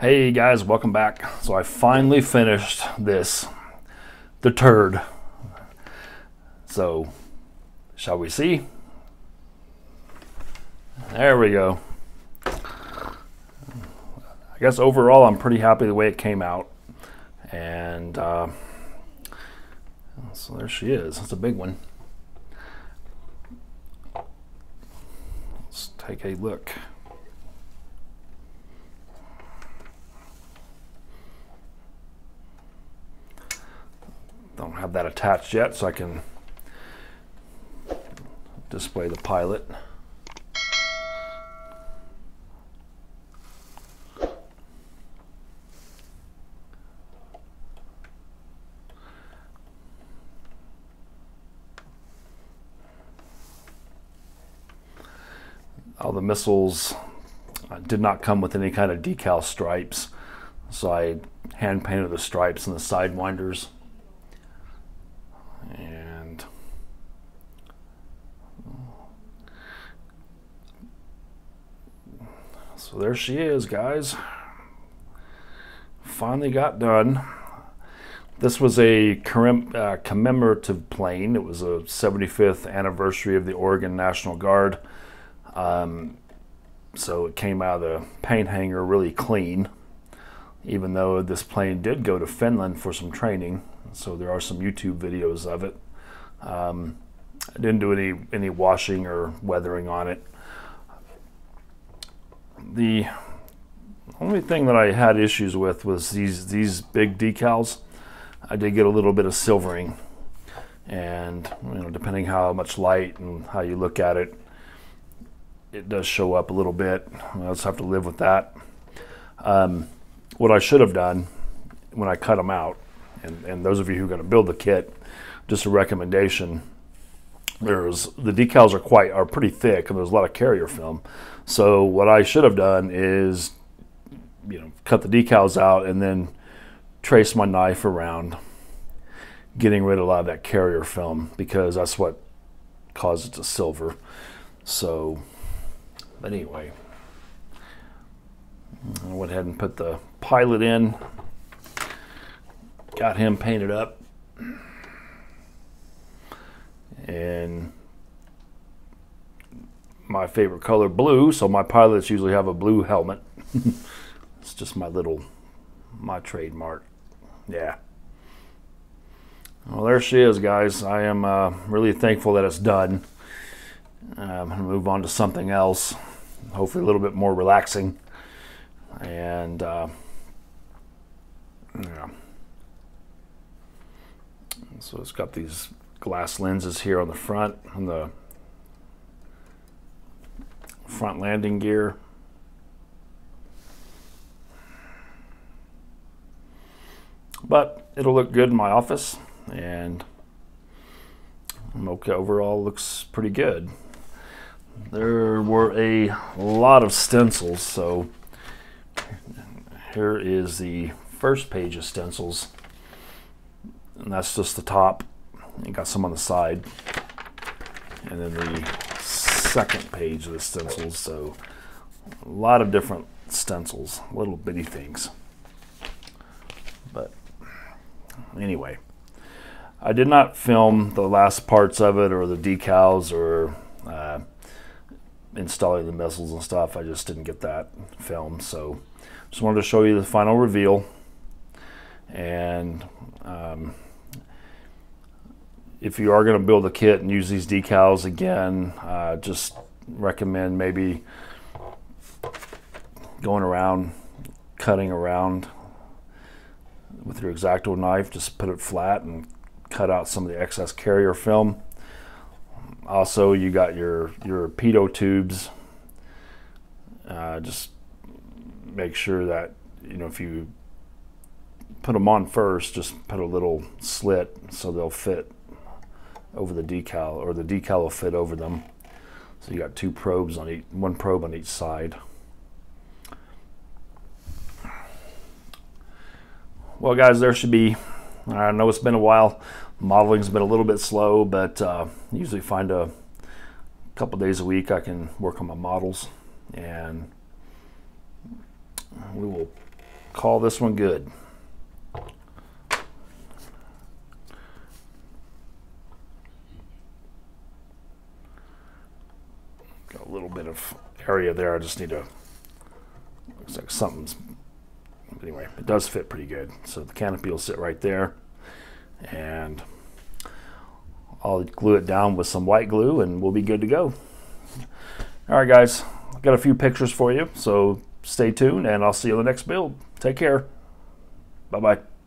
Hey guys, welcome back. So I finally finished this, the turd. So, shall we see? There we go. I guess overall I'm pretty happy the way it came out. And so there she is, it's a big one. Let's take a look. Don't have that attached yet, so I can display the pilot. All the missiles did not come with any kind of decal stripes, so I hand painted the stripes and the sidewinders. And so there she is, guys. Finally got done. This was a commemorative plane. It was a 75th anniversary of the Oregon National Guard. So it came out of the paint hanger really clean, even though this plane did go to Finland for some training. So there are some YouTube videos of it. I didn't do any washing or weathering on it. The only thing that I had issues with was these big decals. I did get a little bit of silvering, and you know, depending how much light and how you look at it, it does show up a little bit. I'll just have to live with that. What I should have done when I cut them out, and those of you who are going to build the kit, just a recommendation, the decals are pretty thick, and there's a lot of carrier film. So what I should have done is, you know, cut the decals out and then trace my knife around, getting rid of a lot of that carrier film, because that's what caused it to silver. So, but anyway, I went ahead and put the pilot in. Got him painted up, and my favorite color, blue, so my pilots usually have a blue helmet. It's just my trademark. Yeah. Well, there she is, guys. I am really thankful that it's done. I'm gonna move on to something else, hopefully a little bit more relaxing, and yeah. So it's got these glass lenses here on the front, on the front landing gear. But it'll look good in my office, and okay, overall looks pretty good. There were a lot of stencils, so here is the first page of stencils. And that's just the top. You got some on the side, and then the second page of the stencils. So a lot of different stencils, little bitty things. But anyway, I did not film the last parts of it, or the decals, or installing the missiles and stuff. I just didn't get that filmed, so just wanted to show you the final reveal. And if you are going to build a kit and use these decals again, just recommend maybe going around, cutting around with your X-Acto knife. Just put it flat and cut out some of the excess carrier film. Also, you got your pitot tubes. Just make sure that, you know, if you put them on first, just put a little slit so they'll fit over the decal, or the decal will fit over them. So you got two probes on each, one probe on each side. Well, guys, there should be, I know it's been a while, modeling's been a little bit slow, but usually find a couple days a week I can work on my models, and we will call this one good. Got a little bit of area there. I just need to, looks like something's, anyway, it does fit pretty good. So the canopy will sit right there, and I'll glue it down with some white glue and we'll be good to go. All right, guys, I've got a few pictures for you, so stay tuned and I'll see you in the next build. Take care. Bye-bye.